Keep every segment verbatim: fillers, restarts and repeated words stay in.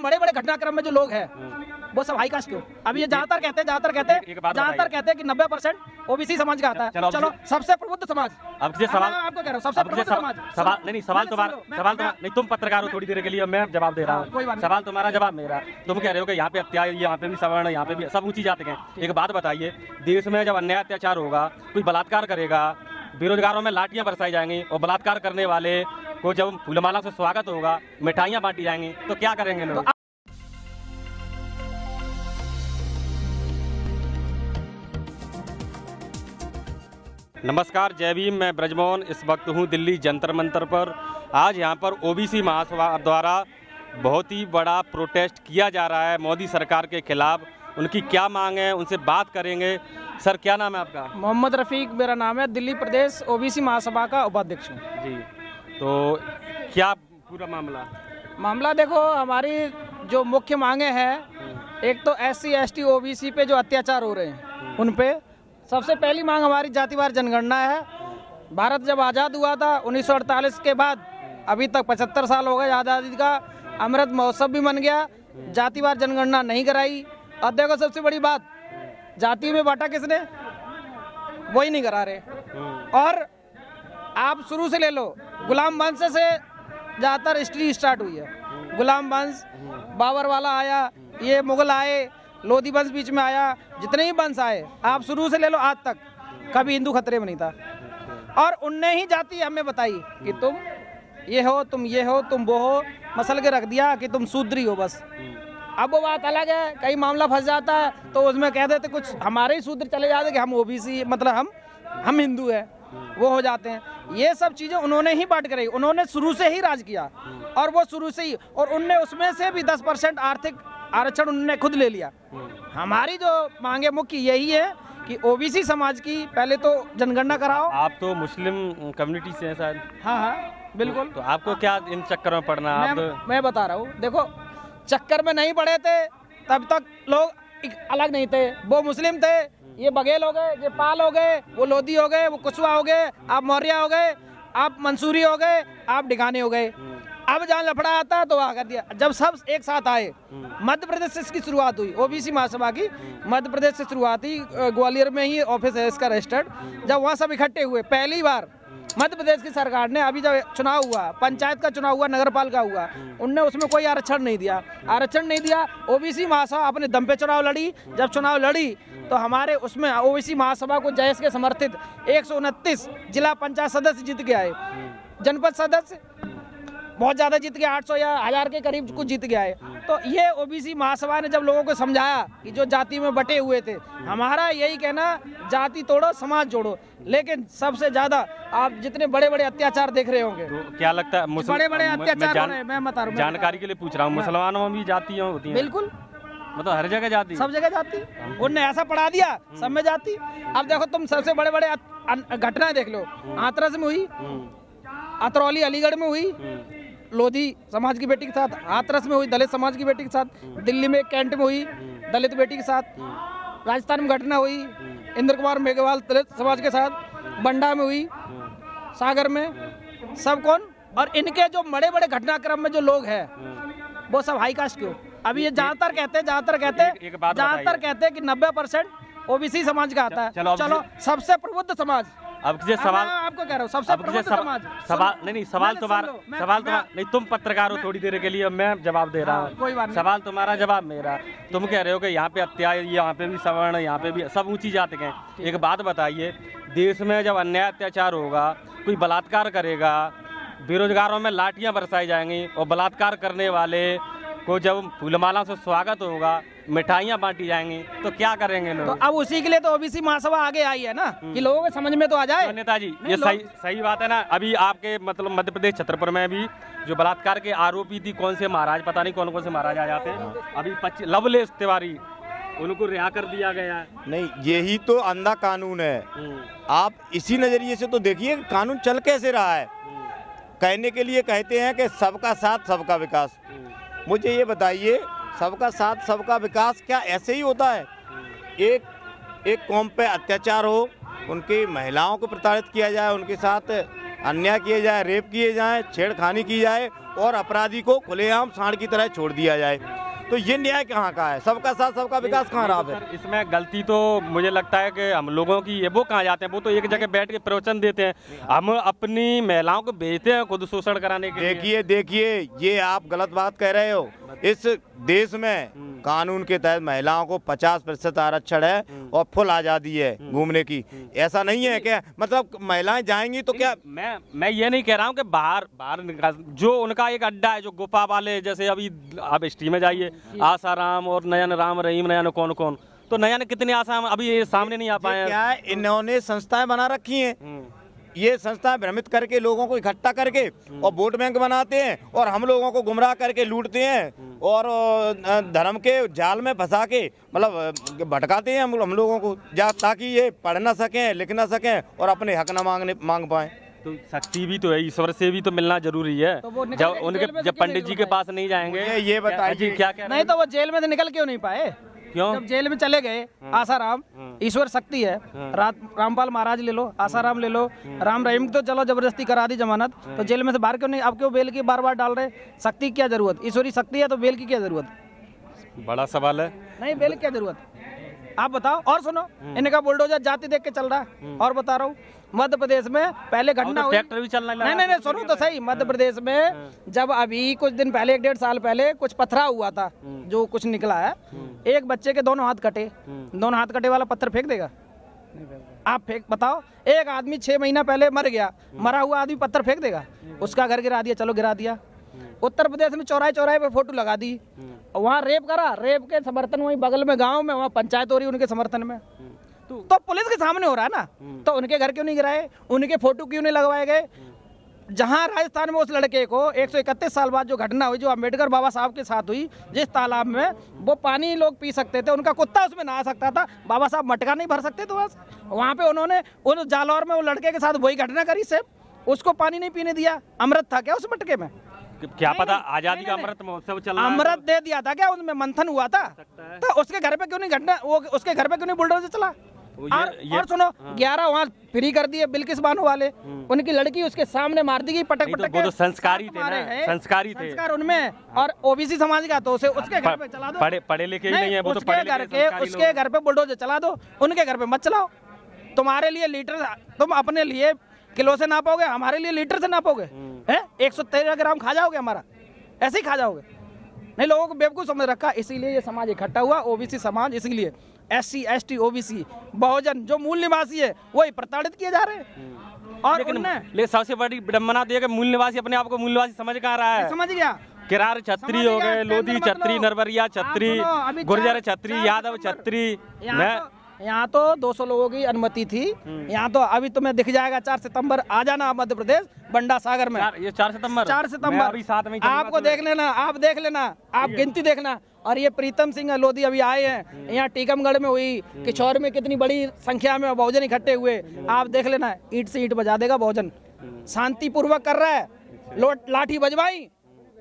बड़े बड़े घटनाक्रम में जो लोग हैं वो सब हाई कास्ट के अभी ये ज्यादातर कहते हैं ज्यादातर कहते हैं ज्यादातर कहते हैं कि नब्बे परसेंट ओबीसी समाज का आता है। चलो, चलो सबसे प्रबुद्ध समाज आपसे सवाल आपको कह रहा हूँ सबसे प्रबुद्ध समाज सवाल नहीं नहीं सवाल तुम्हारा सवाल नहीं तुम पत्रकार हो थोड़ी देर के लिए मैं जवाब दे रहा हूँ सवाल तुम्हारा जवाब मेरा। तुम कह रहे हो कि यहाँ पे अत्याचार यहाँ पे भी सवर्ण यहाँ पे भी सब ऊंची जाते हैं। एक बात बताइए देश में जब अन्याय अत्याचार होगा कोई बलात्कार करेगा बेरोजगारों में लाठियाँ बरसाई जाएंगी और बलात्कार करने वाले को जब फूलमाला से स्वागत होगा मिठाइयाँ बांटी जाएंगी तो क्या करेंगे लोग? नमस्कार जय भीम। मैं ब्रजमोहन इस वक्त हूँ दिल्ली जंतर मंतर पर। आज यहाँ पर ओबीसी महासभा द्वारा बहुत ही बड़ा प्रोटेस्ट किया जा रहा है मोदी सरकार के खिलाफ। उनकी क्या मांग है उनसे बात करेंगे। सर क्या नाम है आपका? मोहम्मद रफ़ीक मेरा नाम है, दिल्ली प्रदेश ओबीसी महासभा का उपाध्यक्ष हूँ जी। तो क्या पूरा मामला मामला देखो हमारी जो मुख्य मांगे हैं एक तो S C S T O B C पे जो अत्याचार हो रहे हैं उन पे। सबसे पहली मांग हमारी जातिवार जनगणना है। भारत जब आज़ाद हुआ था उन्नीस सौ अड़तालीस के बाद अभी तक पचहत्तर साल हो गए आज़ादी का। अमृत महोत्सव भी मन गया, जातिवार जनगणना नहीं कराई। अब देखो सबसे बड़ी बात जाति में बांटा किसने, वही नहीं करा रहे। और आप शुरू से ले लो गुलाम वंश से ज़्यादातर हिस्ट्री स्टार्ट हुई है। गुलाम वंश, बाबर वाला आया, ये मुगल आए, लोधी वंश बीच में आया, जितने ही वंश आए आप शुरू से ले लो आज तक कभी हिंदू खतरे में नहीं था। और उनने ही जाति हमें बताई कि तुम ये हो तुम ये हो तुम वो हो, मसल के रख दिया कि तुम शूद्री हो बस। अब वो बात अलग है कहीं मामला फंस जाता है तो उसमें कह देते कुछ हमारे ही सूत्र चले जाते कि हम ओबीसी मतलब हम हम हिंदू हैं, वो हो जाते हैं। ये सब चीज़ें उन्होंने ही बांट कराई, उन्होंने शुरू से ही राज किया और वो शुरू से ही। और उनने उसमें से भी दस परसेंट आर्थिक आरक्षण उन्होंने खुद ले लिया। हमारी जो मांगे मुख्य यही है कि ओबीसी समाज की पहले तो जनगणना कराओ। आप तो मुस्लिम कम्युनिटी से हैं शायद? हाँ हाँ बिल्कुल। तो आपको क्या इन चक्करों में पड़ना? आप मैं बता रहा हूँ देखो चक्कर में नहीं पड़े थे तब तक लोग अलग नहीं थे। वो मुस्लिम थे, ये बघेल हो गए, ये पाल हो गए, वो लोधी हो गए, वो कुशवा हो गए, आप मौर्य हो गए, आप मंसूरी हो गए, आप डिगाने हो गए। अब जहाँ लफड़ा आता तो वहाँ कर दिया। जब सब एक साथ आए मध्य प्रदेश से इसकी शुरुआत हुई ओबीसी महासभा की, मध्य प्रदेश से शुरुआत हुई, ग्वालियर में ही ऑफिस है इसका रजिस्टर्ड। जब वहाँ सब इकट्ठे हुए पहली बार मध्य प्रदेश की सरकार ने, अभी जब चुनाव हुआ पंचायत का चुनाव हुआ नगरपालिका हुआ, उनने उसमें कोई आरक्षण नहीं दिया, आरक्षण नहीं दिया। ओबीसी महासभा अपने दम पे चुनाव लड़ी। जब चुनाव लड़ी तो हमारे उसमें ओबीसी महासभा को जयेश के समर्थित एक सौ उनतीस जिला पंचायत सदस्य जीत के आए, जनपद सदस्य बहुत ज़्यादा जीत के आठ सौ या हज़ार के करीब कुछ जीत के आए। तो ये ओबीसी महासभा ने जब लोगों को समझाया कि जो जाति में बटे हुए थे, हमारा यही कहना जाति तोड़ो समाज जोड़ो। लेकिन सबसे ज़्यादा आप जितने बड़े बड़े अत्याचार देख रहे होंगे तो क्या लगता है मुस्लिम बड़े बड़े अत्याचार जान, मैं बता रहा हूँ जानकारी के लिए पूछ रहा हूँ, मुसलमानों में भी जाति होती है? बिल्कुल, मतलब हर जगह जाती, सब जगह जाती। उनने ऐसा पढ़ा दिया सब में जाती। अब देखो तुम सबसे बड़े बड़े घटनाएं देख लो, हाथरस में हुई, अतरौली अलीगढ़ में हुई, लोधी समाज की बेटी के साथ, हाथरस में हुई दलित समाज की बेटी के साथ, दिल्ली में कैंट में हुई दलित बेटी के साथ, राजस्थान में घटना हुई इंद्रकुमार मेघवाल दलित समाज के साथ, बंडा में हुई, सागर में, सब कौन। और इनके जो बड़े बड़े घटनाक्रम में जो लोग हैं वो सब हाई कास्ट के अभी ये ज्यादातर कहते हैं ज्यादातर कहते हैं ज्यादातर कहते हैं कि नब्बे परसेंट ओबीसी समाज का आता है। चलो, चलो सबसे प्रबुद्ध समाज अब से सवाल आपको कह रहा हूँ सबसे प्रबुद्ध समाज सवाल नहीं नहीं सवाल तुम्हारा सवाल तुम्हारा नहीं तुम पत्रकार हो थोड़ी देर के लिए मैं जवाब दे रहा हूँ सवाल तुम्हारा जवाब मेरा। तुम कह रहे हो कि यहाँ पे अत्याचार यहाँ पे भी सवर्ण यहाँ पे भी सब ऊंची जाति के। एक बात बताइए देश में जब अन्याय अत्याचार होगा कोई बलात्कार करेगा बेरोजगारों में लाठियाँ बरसाई जाएंगी और बलात्कार करने वाले को जब फूलमाला से स्वागत होगा मिठाइयाँ बांटी जाएंगी तो क्या करेंगे लोग? तो अब उसी के लिए तो ओबीसी महासभा आगे आई है ना कि लोगों के समझ में तो आ जाए। तो नेताजी ये सही सही बात है ना? अभी आपके मतलब मध्य प्रदेश छतरपुर में भी जो बलात्कार के आरोपी थी कौन से महाराज पता नहीं कौन कौन से महाराज आ जाते हैं अभी पच्चीस लवलेश तिवारी उनको रिहा कर दिया गया। नहीं यही तो अंधा कानून है। आप इसी नजरिए से तो देखिए कानून चल कैसे रहा है। कहने के लिए कहते हैं कि सबका साथ सबका विकास। मुझे ये बताइए सबका साथ सबका विकास क्या ऐसे ही होता है? एक एक कौम पे अत्याचार हो, उनकी महिलाओं को प्रताड़ित किया जाए, उनके साथ अन्याय किए जाए, रेप किए जाए, छेड़खानी की जाए और अपराधी को खुलेआम सांड की तरह छोड़ दिया जाए। तो ये न्याय कहाँ का है? सबका साथ सबका विकास कहाँ रहा है? इसमें गलती तो मुझे लगता है कि हम लोगों की है। वो कहाँ जाते हैं? वो तो एक जगह बैठ के प्रवचन देते हैं, हम अपनी महिलाओं को भेजते हैं खुद शोषण कराने के लिए। देखिए देखिए ये आप गलत बात कह रहे हो। इस देश में कानून के तहत महिलाओं को पचास प्रतिशत आरक्षण है और फुल आज़ादी है घूमने की। ऐसा नहीं है क्या मतलब महिलाएं जाएंगी तो क्या? मैं मैं ये नहीं कह रहा हूँ कि बाहर बाहर जो उनका एक अड्डा है, जो गोपा वाले, जैसे अभी आप एस टी में जाइए, आसाराम और नयन राम रहीम, नयन कौन कौन, तो नयन कितने आसाम अभी ये सामने नहीं आ पाए। क्या इन्होंने संस्थाएं बना रखी हैं? ये संस्था भ्रमित करके लोगों को इकट्ठा करके और वोट बैंक बनाते हैं और हम लोगों को गुमराह करके लूटते हैं और धर्म के जाल में फंसा के मतलब भटकाते हैं हम लोगों को, ताकि ये पढ़ ना सकें, लिख ना सकें और अपने हक ना मांगने मांग पाएं। तो शक्ति भी तो है, ईश्वर से भी तो मिलना जरूरी है। तो जब उनके जब पंडित जी के पास नहीं जाएंगे, ये बताइए क्या क्या नहीं, तो वो जेल में से निकल क्यों नहीं पाए? क्यों? जब जेल में चले गए आसाराम, ईश्वर शक्ति है, रामपाल महाराज ले लो, आसाराम ले लो, राम रहीम तो चलो जबरदस्ती करा दी जमानत, तो जेल में से बाहर क्यों नहीं? आप क्यों बेल की बार बार डाल रहे? शक्ति क्या जरूरत? ईश्वरी शक्ति है तो बेल की क्या जरूरत? बड़ा सवाल है। नहीं, बेल की क्या जरूरत? आप बताओ। और सुनो, इनका बुलडोजर जाति देख के चल रहा है। और बता रहा हूँ, मध्य प्रदेश में पहले घटना हुई, ट्रैक्टर भी चलने लगा। नहीं नहीं नहीं सुनो तो सही। मध्य प्रदेश में जब अभी कुछ दिन पहले, एक डेढ़ साल पहले कुछ पत्थरा हुआ था, जो कुछ निकला है, एक बच्चे के दोनों हाथ कटे। दोनों हाथ कटे वाला पत्थर फेंक देगा? आप फेंक बताओ। एक आदमी छह महीना पहले मर गया, मरा हुआ आदमी पत्थर फेंक देगा? उसका घर गिरा दिया, चलो गिरा दिया। उत्तर प्रदेश में चौराहे चौराहे पे फोटो लगा दी, वहाँ रेप करा, रेप के समर्थन वहीं बगल में गाँव में, वहाँ पंचायत हो रही उनके समर्थन में, तो पुलिस के सामने हो रहा है ना। तो उनके घर क्यों नहीं गिराए? उनके फोटो क्यों नहीं लगवाए गए? जहां राजस्थान में उस लड़के को एक सौ इकतीस साल बाद जो घटना हुई, जो अंबेडकर बाबा साहब के साथ हुई, जिस तालाब में वो पानी लोग पी सकते थे, उनका कुत्ता उसमें नहा सकता था, बाबा साहब मटका नहीं भर सकते थे, बस वहाँ पे उन्होंने उन जालौर में उस लड़के के साथ वही घटना करी, सिर्फ उसको पानी नहीं पीने दिया। अमृत था क्या उस मटके में? क्या पता आजादी का अमृत महोत्सव चल रहा है, अमृत दे दिया था क्या? उसमें मंथन हुआ था, तो उसके घर पे क्यों नहीं घटना, उसके घर पे क्यों नहीं बुलडोजर चला? और, ये, और सुनो, ग्यारह वहाँ फ्री कर दिए बिल्किस बानो वाले, उनकी लड़की उसके सामने मार दी गई पटक पटक। तो वो तो संस्कारी थे ना, संस्कारी थे, संस्कार उनमें। और ओबीसी समाज का तो उसे उसके घर पे चला दो, पढ़े पढ़े लिखे ही नहीं है वो, तो पढ़े लिखे, उसके घर पे बुलडोजर चला दो, उनके घर पे मत चलाओ। तुम्हारे लिए लीटर, तुम अपने लिए किलो से नापोगे, हमारे लिए लीटर से नापोगे है? एक सौ तेरह ग्राम खा जाओगे, हमारा ऐसे ही खा जाओगे। नहीं, लोगों को बेवकूफ समझ रखा, इसीलिए ये समाज इकट्ठा हुआ, ओबीसी समाज। इसीलिए S C S T OBC बहुजन जो मूल निवासी है, वही प्रताड़ित किए जा रहे हैं। और लेकिन सबसे बड़ी विडम्बना तो है कि मूल निवासी अपने आप को मूल निवासी समझ कहाँ रहा है? समझ गया, किरार छत्री हो गए, लोधी छत्री, नरवरिया छत्री, गुर्जर छत्री, यादव छत्री। यहाँ तो दो सौ लोगों की अनुमति थी, यहाँ तो अभी तुम्हें दिख जाएगा। चार सितंबर आ जाना मध्य प्रदेश, बंडा सागर में। चार, ये चार सितंबर चार सितंबर अभी साथ में आपको देख लेना, आप देख लेना, आप गिनती देखना। और ये प्रीतम सिंह लोधी अभी आए हैं, यहाँ टीकमगढ़ में हुई, किशोर में कितनी बड़ी संख्या में बहुजन इकट्ठे हुए, आप देख लेना। ईंट से ईंट बजा देगा बहुजन, शांतिपूर्वक कर रहा है। लाठी बजवाई,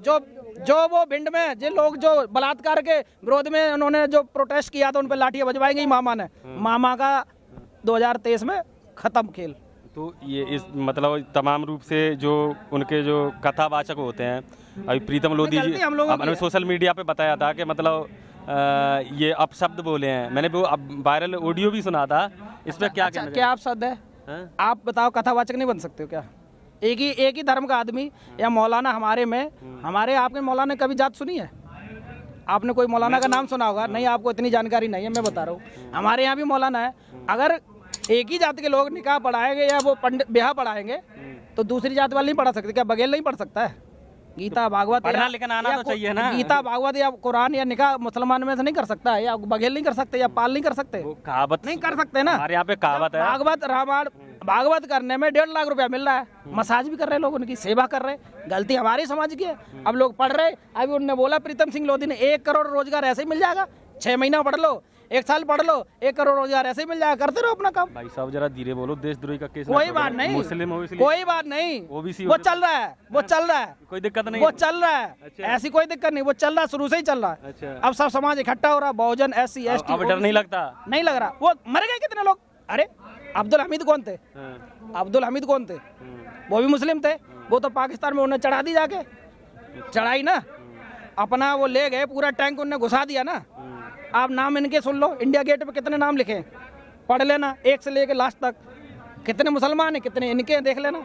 जो जो वो भिंड में जिन लोग जो बलात्कार के विरोध में उन्होंने जो प्रोटेस्ट किया था, उन पर लाठियां बजवाई गई मामा ने। मामा का दो हज़ार तेईस में खत्म खेल। तो ये इस मतलब तमाम रूप से जो उनके जो कथावाचक होते हैं, अभी प्रीतम लोधी जी, हमने सोशल मीडिया पे बताया था कि मतलब आ, ये अपशब्द बोले हैं, मैंने वो वायरल ऑडियो भी सुना था। इसमें क्या क्या अपशब्द है? आप बताओ, कथावाचक नहीं बन सकते हो क्या? एक ही एक ही धर्म का आदमी या मौलाना हमारे में, हमारे आपने मौलाना कभी जात सुनी है? आपने कोई मौलाना का नाम सुना होगा नहीं, आपको इतनी जानकारी नहीं है, मैं बता रहा हूँ। हमारे यहाँ भी मौलाना है। अगर एक ही जात के लोग निकाह पढ़ाएंगे या वो पंडित ब्याह पढ़ाएंगे तो दूसरी जात वाले नहीं पढ़ा सकते क्या? बघेल नहीं पढ़ सकता है? गीता भागवत लेकिन आना तो चाहिए ना। गीता भागवत या कुरान या निकाह मुसलमान में से नहीं कर सकता है, या बघेल नहीं कर सकते, या पाल नहीं कर सकते, कहावत नहीं कर सकते ना। हमारे यहाँ पे कहावत है, भागवत रामायण भागवत करने में डेढ़ लाख रुपया मिल रहा है, मसाज भी कर रहे हैं लोग, उनकी सेवा कर रहे हैं। गलती हमारे समाज की है। अब लोग पढ़ रहे, अभी उनने बोला प्रीतम सिंह लोधी ने, एक करोड़ रोजगार ऐसे ही मिल जाएगा, छह महीना पढ़ लो, एक साल पढ़ लो, एक करोड़ रोजगार ऐसे ही मिल जाएगा, करते रहो अपना काम। भाई साहब जरा धीरे बोलो, देशद्रोही का केस। कोई बात नहीं, मुस्लिम हो इसलिए कोई बात नहीं, ओबीसी वो चल रहा है, वो चल रहा है, कोई दिक्कत नहीं, वो चल रहा है, ऐसी कोई दिक्कत नहीं, वो चल रहा है, शुरू से ही चल रहा है। अब सब समाज इकट्ठा हो रहा है, बहुजन एस सी एस टी, डर नहीं लगता? नहीं लग रहा। वो मर गए कितने लोग, अरे अब्दुल हमीद कौन थे? अब्दुल हमीद कौन थे? वो भी मुस्लिम थे। वो तो पाकिस्तान में उन्हें चढ़ा दी जाके, चढ़ाई ना, अपना वो ले गए, पूरा टैंक उन्हें घुसा दिया ना। आप नाम इनके सुन लो, इंडिया गेट पे कितने नाम लिखे हैं, पढ़ लेना एक से लेके लास्ट तक, कितने मुसलमान हैं कितने इनके हैं देख लेना।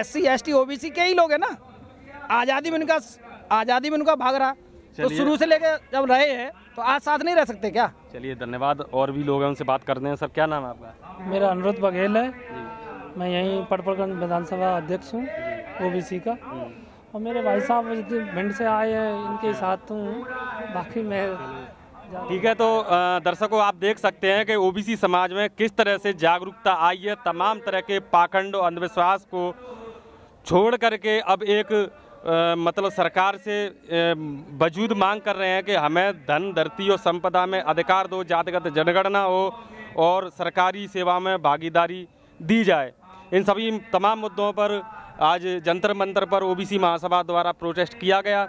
S C S T O B C के ही लोग हैं ना। आज़ादी में उनका आज़ादी में उनका भाग रहा, तो शुरू से लेके जब रहे हैं तो आज साथ नहीं रह सकते क्या? चलिए धन्यवाद। और भी लोग हैं उनसे बात करते हैं। सर क्या नाम है आपका? मेरा अनुरोध बघेल है, मैं यहीं पटपड़गंज विधानसभा अध्यक्ष हूँ ओबीसी का, और मेरे भाई साहब भिंड से आए हैं, इनके साथ हूँ, बाकी मैं ठीक है। तो दर्शकों आप देख सकते हैं कि ओबीसी समाज में किस तरह से जागरूकता आई है, तमाम तरह के पाखंड और अंधविश्वास को छोड़ करके अब एक आ, मतलब सरकार से वजूद मांग कर रहे हैं कि हमें धन धरती और संपदा में अधिकार दो, जातिगत जनगणना हो और सरकारी सेवा में भागीदारी दी जाए। इन सभी तमाम मुद्दों पर आज जंतर मंतर पर ओबीसी महासभा द्वारा प्रोटेस्ट किया गया।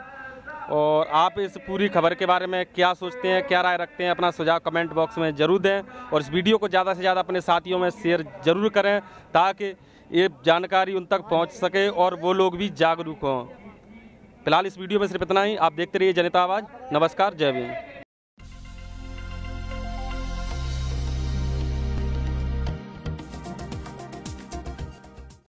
और आप इस पूरी खबर के बारे में क्या सोचते हैं, क्या राय रखते हैं, अपना सुझाव कमेंट बॉक्स में ज़रूर दें और इस वीडियो को ज़्यादा से ज़्यादा अपने साथियों में शेयर ज़रूर करें ताकि ये जानकारी उन तक पहुँच सके और वो लोग भी जागरूक हों। फिलहाल इस वीडियो में सिर्फ इतना ही। आप देखते रहिए जनता आवाज़। नमस्कार, जय हिंद।